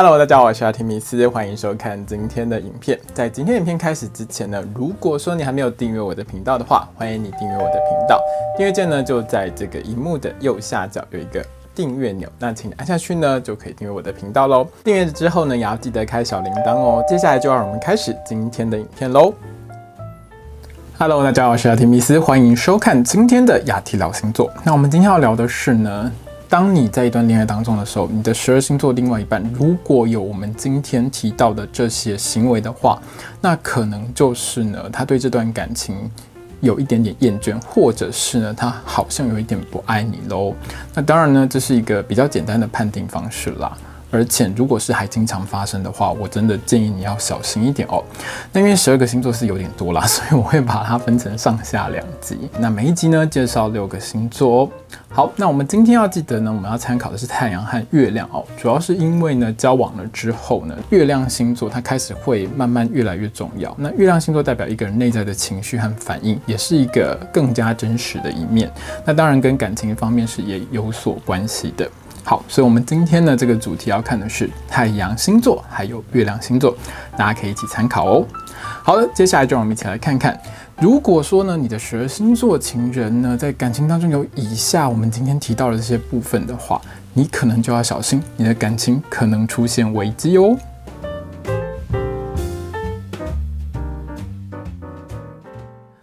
Hello， 大家好，我是阿提米斯，欢迎收看今天的影片。在今天影片开始之前呢，如果说你还没有订阅我的频道的话，欢迎你订阅我的频道。订阅键呢就在这个荧幕的右下角有一个订阅钮，那请你按下去呢就可以订阅我的频道喽。订阅之后呢，也要记得开小铃铛哦。接下来就让我们开始今天的影片喽。 Hello， 大家好，我是雅提密斯，欢迎收看今天的雅提聊星座。那我们今天要聊的是呢，当你在一段恋爱当中的时候，你的12星座另外一半如果有我们今天提到的这些行为的话，那可能就是呢，他对这段感情有一点点厌倦，或者是呢，他好像有一点不爱你喽。那当然呢，这是一个比较简单的判定方式啦。 而且，如果是还经常发生的话，我真的建议你要小心一点哦。那因为12个星座是有点多啦，所以我会把它分成上下两集。那每一集呢，介绍6个星座哦。好，那我们今天要记得呢，我们要参考的是太阳和月亮哦。主要是因为呢，交往了之后呢，月亮星座它开始会慢慢越来越重要。那月亮星座代表一个人内在的情绪和反应，也是一个更加真实的一面。那当然跟感情方面是也有所关系的。 好，所以我们今天呢，这个主题要看的是太阳星座还有月亮星座，大家可以一起参考哦。好的，接下来就让我们一起来看看，如果说呢，你的12星座情人呢，在感情当中有以下我们今天提到的这些部分的话，你可能就要小心，你的感情可能出现危机哦。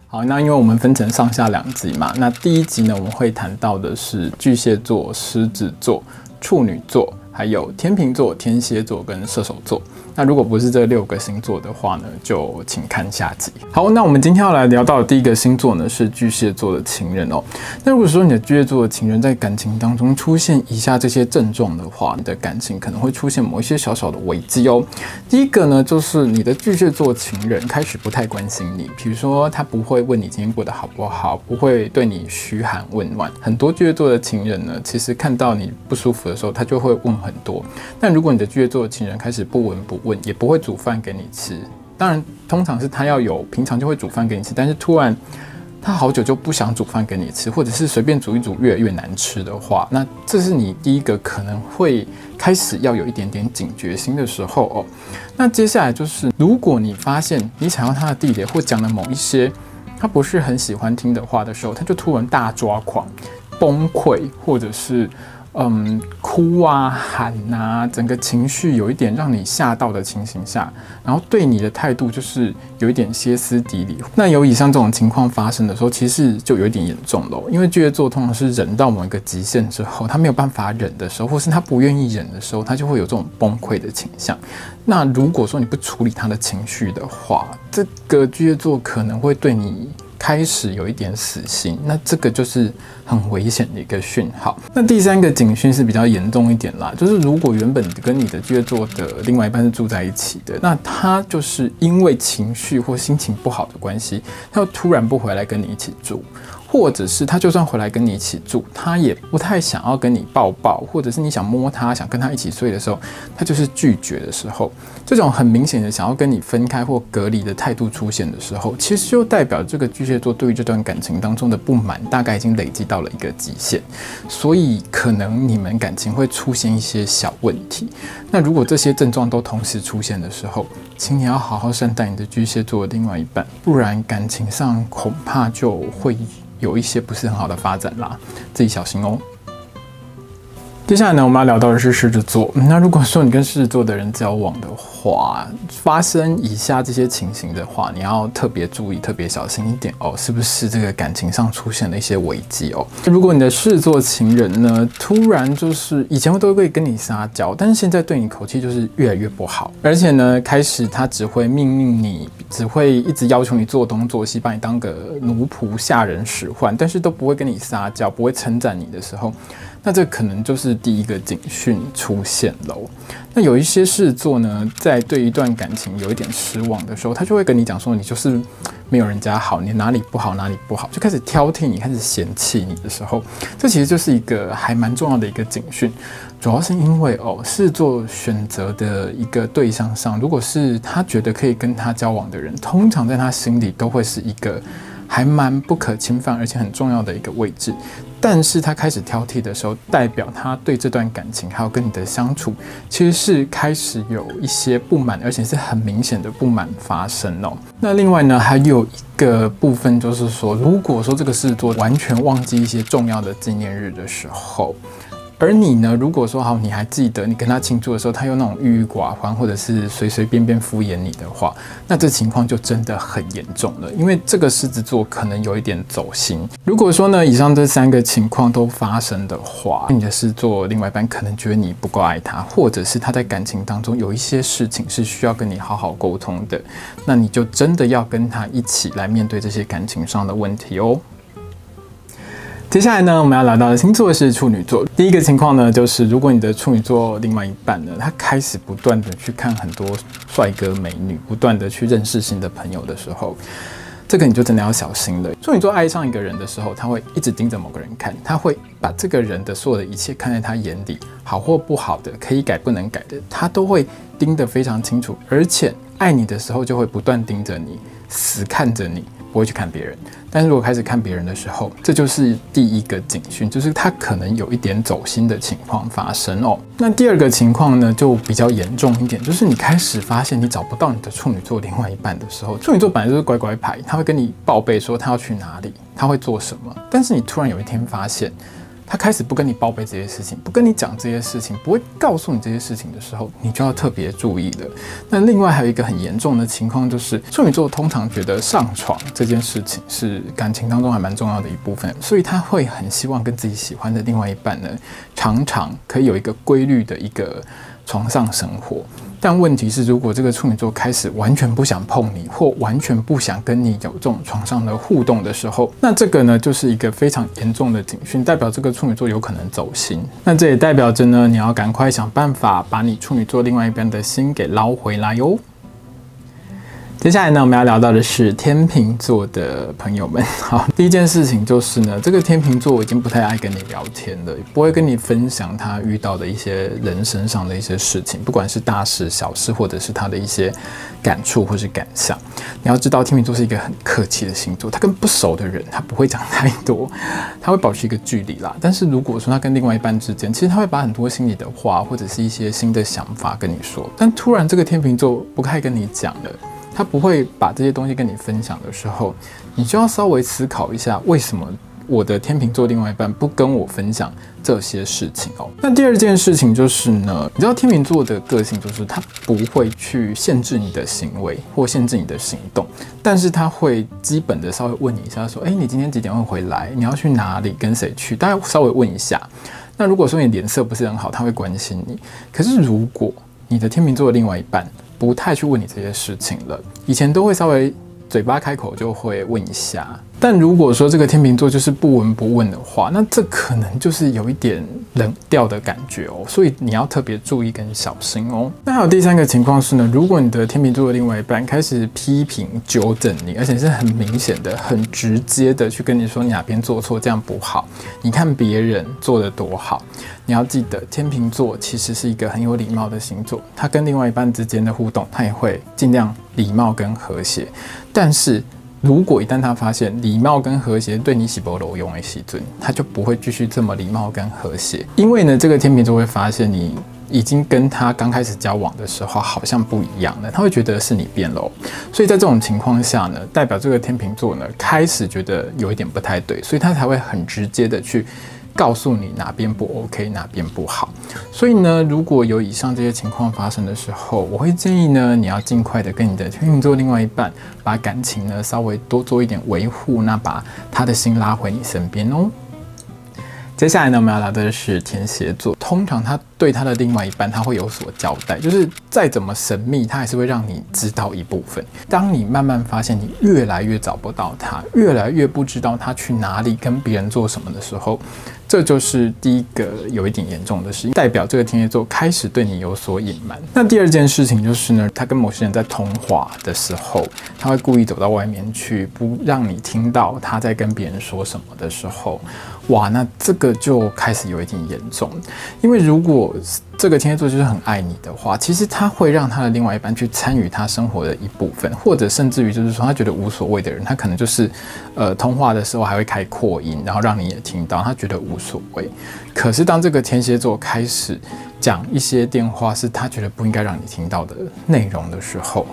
好，那因为我们分成上下两集嘛，那第一集呢，我们会谈到的是巨蟹座、狮子座、处女座，还有天秤座、天蝎座跟射手座。那如果不是这6个星座的话呢，就请看下集。好，那我们今天要来聊到的第一个星座呢，是巨蟹座的情人哦。那如果说你的巨蟹座的情人在感情当中出现以下这些症状的话，你的感情可能会出现某一些小小的危机哦。第一个呢，就是你的巨蟹座情人开始不太关心你，比如说他不会问你今天过得好不好，不会对你嘘寒问暖。很多巨蟹座的情人呢，其实看到你不舒服的时候，他就会问很多。但如果你的巨蟹座的情人开始不闻不问， 也不会煮饭给你吃，当然通常是他要有平常就会煮饭给你吃，但是突然他好久就不想煮饭给你吃，或者是随便煮一煮越来越难吃的话，那这是你第一个可能会开始要有一点点警觉心的时候哦。那接下来就是，如果你发现你想要他的地雷或讲了某一些他不是很喜欢听的话的时候，他就突然大抓狂、崩溃，或者是。 哭啊、喊啊，整个情绪有一点让你吓到的情形下，然后对你的态度就是有一点歇斯底里。那有以上这种情况发生的时候，其实就有一点严重了，因为巨蟹座通常是忍到某一个极限之后，他没有办法忍的时候，或是他不愿意忍的时候，他就会有这种崩溃的倾向。那如果说你不处理他的情绪的话，这个巨蟹座可能会对你。 开始有一点死心，那这个就是很危险的一个讯号。那第三个警讯是比较严重一点啦，就是如果原本跟你的巨蟹座的另外一半是住在一起的，那他就是因为情绪或心情不好的关系，他又突然不回来跟你一起住，或者是他就算回来跟你一起住，他也不太想要跟你抱抱，或者是你想摸他、想跟他一起睡的时候，他就是拒绝的时候，这种很明显的想要跟你分开或隔离的态度出现的时候，其实就代表这个巨蟹座对于这段感情当中的不满，大概已经累积到了一个极限，所以可能你们感情会出现一些小问题。那如果这些症状都同时出现的时候，请你要好好善待你的巨蟹座的另外一半，不然感情上恐怕就会有一些不是很好的发展啦，自己小心哦。 接下来呢，我们要聊到的是狮子座。那如果说你跟狮子座的人交往的话，发生以下这些情形的话，你要特别注意、特别小心一点哦，是不是这个感情上出现了一些危机哦？如果你的狮子座情人呢，突然就是以前都会跟你撒娇，但是现在对你口气就是越来越不好，而且呢，开始他只会命令你，只会一直要求你做东做西，把你当个奴仆、下人使唤，但是都不会跟你撒娇，不会称赞你的时候。 那这可能就是第一个警讯出现了。那有一些狮子座呢，在对一段感情有一点失望的时候，他就会跟你讲说，你就是没有人家好，你哪里不好，哪里不好，就开始挑剔你，开始嫌弃你的时候，这其实就是一个还蛮重要的一个警讯。主要是因为哦，狮子座选择的一个对象上，如果是他觉得可以跟他交往的人，通常在他心里都会是一个。还蛮不可侵犯，而且很重要的一个位置。但是他开始挑剔的时候，代表他对这段感情还有跟你的相处，其实是开始有一些不满，而且是很明显的不满发生哦。那另外呢，还有一个部分就是说，如果说这个事做完全忘记一些重要的纪念日的时候。 而你呢？如果说好，你还记得你跟他庆祝的时候，他又那种郁郁寡欢，或者是随随便便敷衍你的话，那这情况就真的很严重了。因为这个狮子座可能有一点走心。如果说呢，以上这三个情况都发生的话，你的狮子座另外一半可能觉得你不够爱他，或者是他在感情当中有一些事情是需要跟你好好沟通的，那你就真的要跟他一起来面对这些感情上的问题哦。 接下来呢，我们要聊到的星座是处女座。第一个情况呢，就是如果你的处女座另外一半呢，他开始不断的去看很多帅哥美女，不断的去认识新的朋友的时候，这个你就真的要小心了。处女座爱上一个人的时候，他会一直盯着某个人看，他会把这个人的所有的一切看在他眼里，好或不好的，可以改不能改的，他都会盯得非常清楚。而且爱你的时候，就会不断盯着你，死看着你。 不会去看别人，但是如果开始看别人的时候，这就是第一个警讯，就是他可能有一点走心的情况发生哦。那第二个情况呢，就比较严重一点，就是你开始发现你找不到你的处女座另外一半的时候，处女座本来就是乖乖牌，他会跟你报备说他要去哪里，他会做什么，但是你突然有一天发现，他开始不跟你报备这些事情，不跟你讲这些事情，不会告诉你这些事情的时候，你就要特别注意了。那另外还有一个很严重的情况就是，处女座通常觉得上床这件事情是感情当中还蛮重要的一部分，所以他会很希望跟自己喜欢的另外一半呢，常常可以有一个规律的一个床上生活。 但问题是，如果这个处女座开始完全不想碰你，或完全不想跟你有这种床上的互动的时候，那这个呢就是一个非常严重的警讯，代表这个处女座有可能走心。那这也代表着呢，你要赶快想办法把你处女座另外一边的心给捞回来哟。 接下来呢，我们要聊到的是天秤座的朋友们。好，第一件事情就是呢，这个天秤座已经不太爱跟你聊天了，不会跟你分享他遇到的一些人身上的一些事情，不管是大事小事，或者是他的一些感触或是感想。你要知道，天秤座是一个很客气的星座，他跟不熟的人他不会讲太多，他会保持一个距离啦。但是如果说他跟另外一半之间，其实他会把很多心里的话或者是一些新的想法跟你说，但突然这个天秤座不太跟你讲了。 他不会把这些东西跟你分享的时候，你就要稍微思考一下，为什么我的天秤座另外一半不跟我分享这些事情哦。那第二件事情就是呢，你知道天秤座的个性就是他不会去限制你的行为或限制你的行动，但是他会基本的稍微问你一下，说，哎，你今天几点会回来？你要去哪里？跟谁去？大家稍微问一下。那如果说你脸色不是很好，他会关心你。可是如果你的天秤座的另外一半， 不太去问你这些事情了，以前都会稍微嘴巴开口就会问一下，但如果说这个天秤座就是不闻不问的话，那这可能就是有一点冷掉的感觉哦，所以你要特别注意跟小心哦。那还有第三个情况是呢，如果你的天秤座的另外一半开始批评纠正你，而且是很明显的、很直接的去跟你说你哪边做错，这样不好，你看别人做得多好。 你要记得，天秤座其实是一个很有礼貌的星座，他跟另外一半之间的互动，他也会尽量礼貌跟和谐。但是如果一旦他发现礼貌跟和谐对你是不路用的时候，他就不会继续这么礼貌跟和谐，因为呢，这个天秤座会发现你。 已经跟他刚开始交往的时候好像不一样了，他会觉得是你变了，所以在这种情况下呢，代表这个天秤座呢开始觉得有一点不太对，所以他才会很直接的去告诉你哪边不 OK， 哪边不好。所以呢，如果有以上这些情况发生的时候，我会建议呢，你要尽快的跟你的天秤座另外一半把感情呢稍微多做一点维护，那把他的心拉回你身边哦。 接下来呢，我们要聊的是天蝎座。通常他对他的另外一半，他会有所交代，就是再怎么神秘，他还是会让你知道一部分。当你慢慢发现你越来越找不到他，越来越不知道他去哪里跟别人做什么的时候，这就是第一个有一点严重的事，代表这个天蝎座开始对你有所隐瞒。那第二件事情就是呢，他跟某些人在通话的时候，他会故意走到外面去，不让你听到他在跟别人说什么的时候。哇，那这个就开始有一点严重，因为如果这个天蝎座就是很爱你的话，其实他会让他的另外一半去参与他生活的一部分，或者甚至于就是说他觉得无所谓的人，他可能就是通话的时候还会开扩音，然后让你也听到，他觉得无所谓。可是当这个天蝎座开始讲一些电话是他觉得不应该让你听到的内容的时候，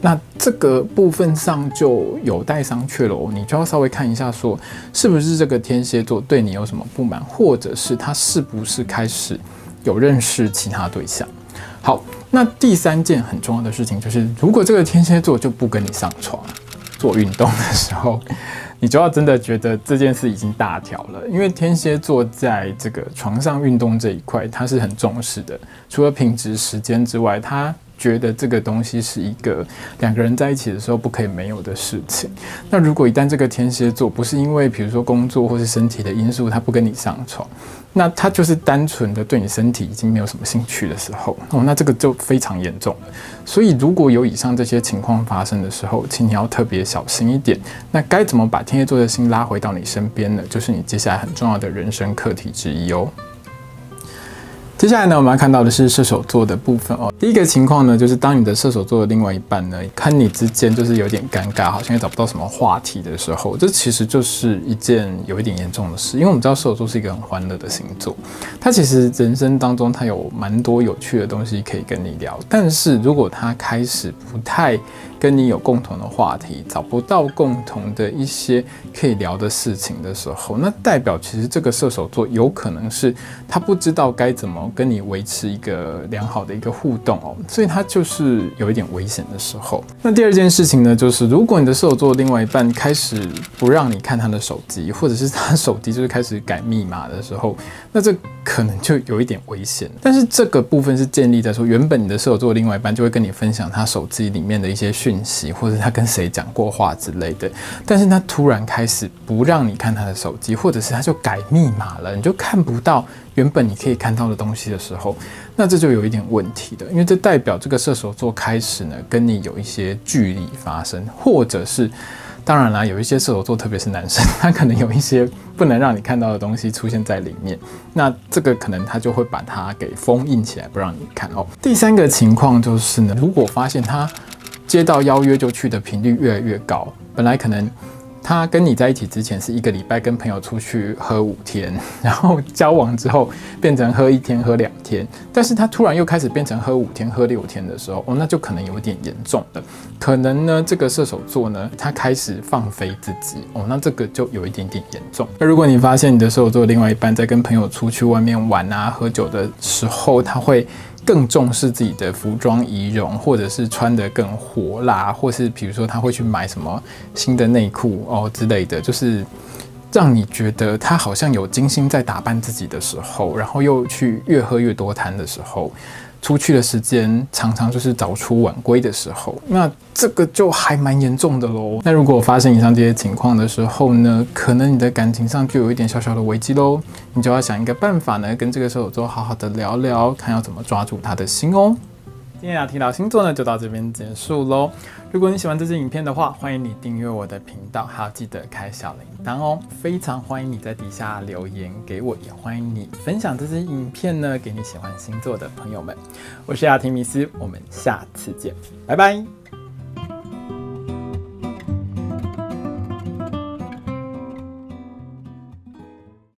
那这个部分上就有待商榷了，你就要稍微看一下，说是不是这个天蝎座对你有什么不满，或者是他是不是开始有认识其他对象。好，那第三件很重要的事情就是，如果这个天蝎座就不跟你上床做运动的时候，你就要真的觉得这件事已经大条了，因为天蝎座在这个床上运动这一块，他是很重视的，除了品质时间之外，他 觉得这个东西是一个两个人在一起的时候不可以没有的事情。那如果一旦这个天蝎座不是因为比如说工作或是身体的因素，他不跟你上床，那他就是单纯的对你身体已经没有什么兴趣的时候，哦，那这个就非常严重了。所以如果有以上这些情况发生的时候，请你要特别小心一点。那该怎么把天蝎座的心拉回到你身边呢？就是你接下来很重要的人生课题之一哦。 接下来呢，我们要看到的是射手座的部分哦。第一个情况呢，就是当你的射手座的另外一半呢，跟你之间就是有点尴尬，好像也找不到什么话题的时候，这其实就是一件有一点严重的事。因为我们知道射手座是一个很欢乐的星座，他其实人生当中他有蛮多有趣的东西可以跟你聊，但是如果他开始不太 跟你有共同的话题，找不到共同的一些可以聊的事情的时候，那代表其实这个射手座有可能是他不知道该怎么跟你维持一个良好的一个互动哦，所以他就是有一点危险的时候。那第二件事情呢，就是如果你的射手座另外一半开始不让你看他的手机，或者是他手机就是开始改密码的时候，那这 可能就有一点危险，但是这个部分是建立在说，原本你的射手座另外一半就会跟你分享他手机里面的一些讯息，或者他跟谁讲过话之类的，但是他突然开始不让你看他的手机，或者是他就改密码了，你就看不到原本你可以看到的东西的时候，那这就有一点问题的，因为这代表这个射手座开始呢跟你有一些距离发生，或者是 当然啦，有一些射手座，特别是男生，他可能有一些不能让你看到的东西出现在里面，那这个可能他就会把它给封印起来，不让你看哦。第三个情况就是呢，如果发现他接到邀约就去的频率越来越高，本来可能 他跟你在一起之前是一个礼拜跟朋友出去喝5天，然后交往之后变成喝1天、喝2天，但是他突然又开始变成喝5天、喝6天的时候，哦，那就可能有点严重了。可能呢，这个射手座呢，他开始放飞自己，哦，那这个就有一点点严重。那如果你发现你的射手座另外一半在跟朋友出去外面玩啊、喝酒的时候，他会 更重视自己的服装仪容，或者是穿得更火辣，或是比如说他会去买什么新的内裤哦之类的，就是让你觉得他好像有精心在打扮自己的时候，然后又去越喝越多摊的时候，出去的时间常常就是早出晚归的时候，那这个就还蛮严重的咯。那如果发生以上这些情况的时候呢，可能你的感情上就有一点小小的危机咯。 你就要想一个办法呢，跟这个射手座好好的聊聊，看要怎么抓住他的心哦。今天要提到星座呢，就到这边结束喽。如果你喜欢这支影片的话，欢迎你订阅我的频道，还要记得开小铃铛哦。非常欢迎你在底下留言给我，也欢迎你分享这支影片呢给你喜欢星座的朋友们。我是雅婷迷思，我们下次见，拜拜。